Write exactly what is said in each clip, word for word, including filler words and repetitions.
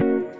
You.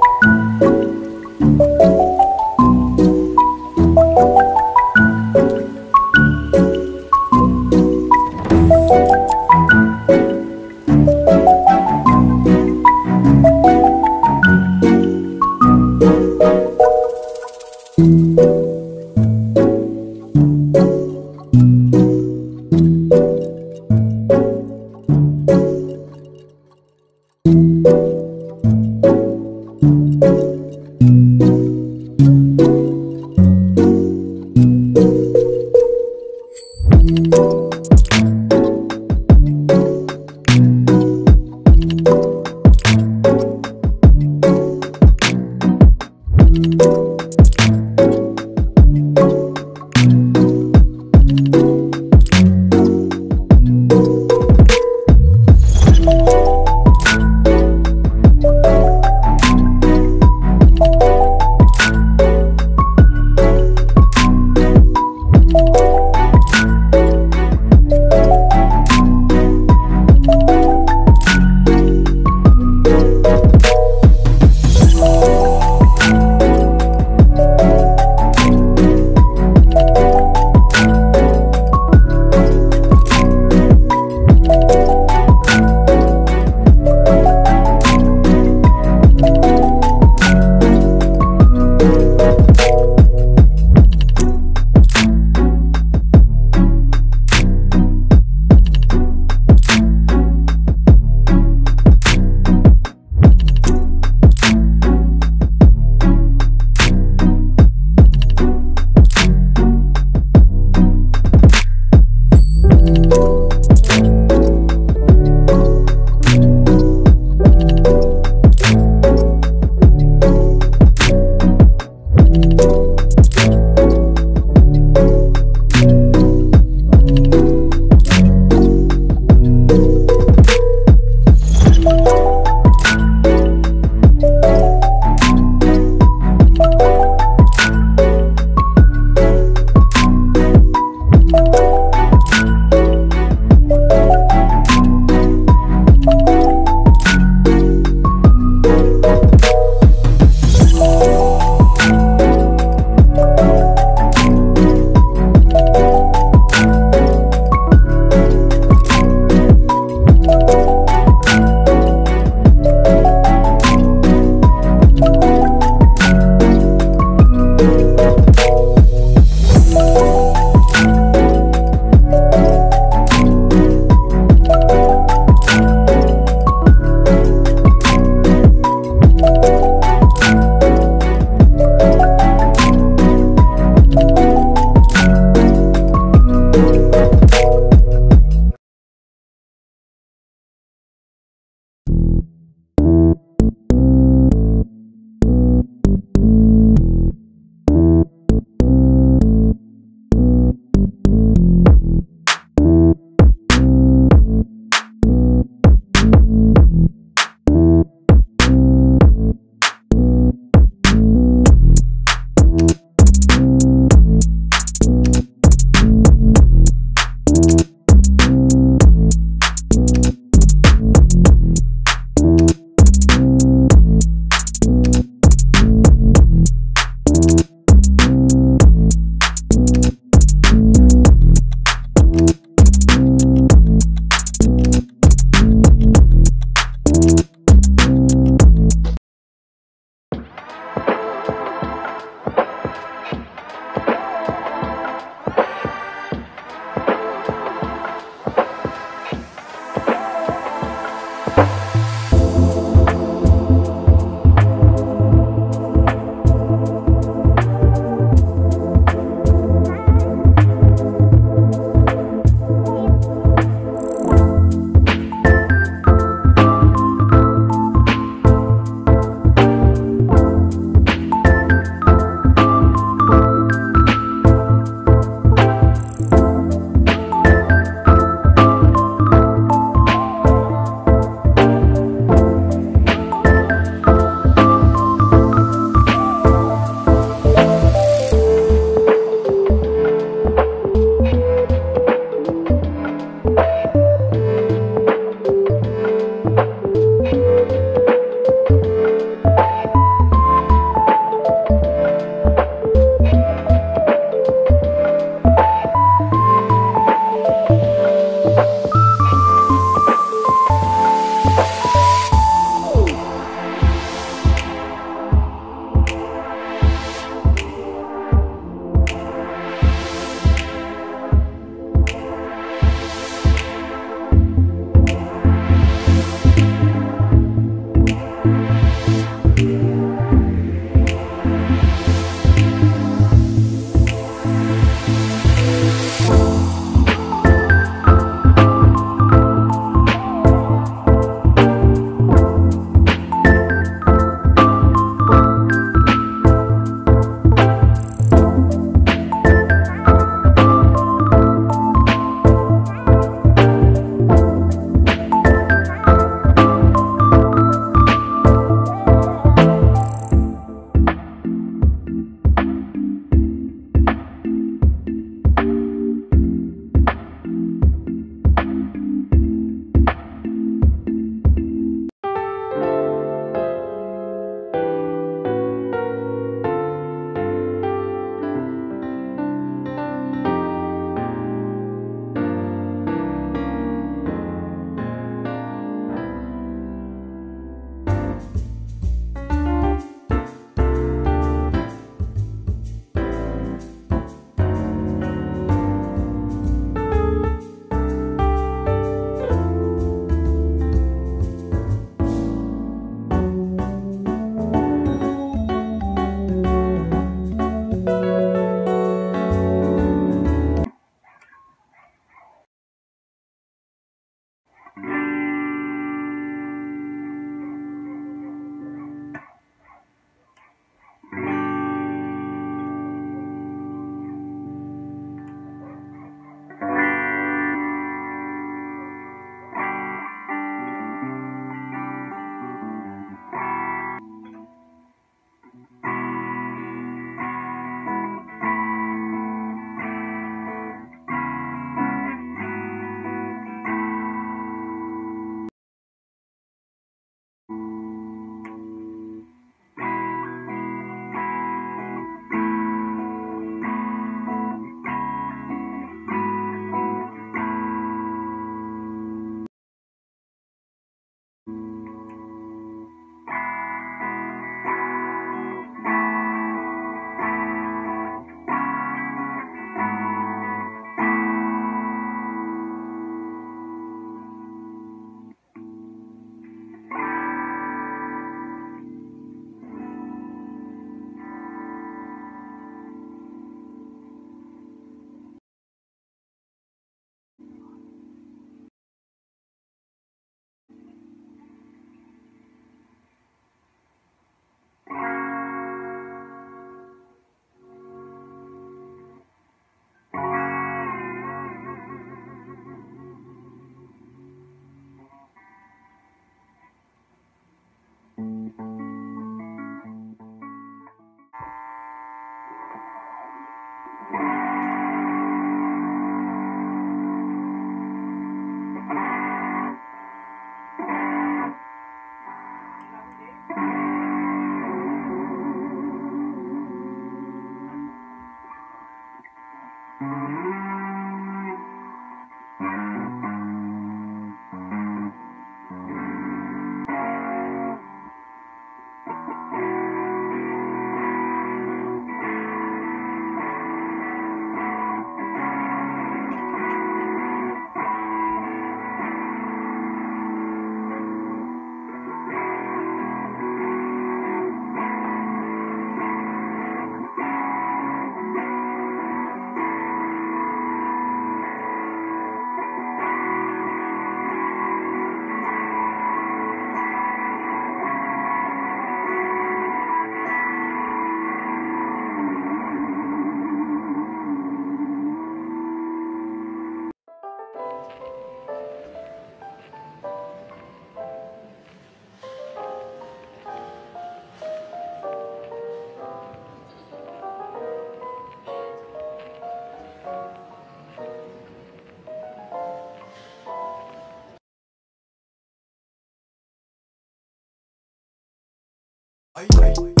Ay, ay, ay.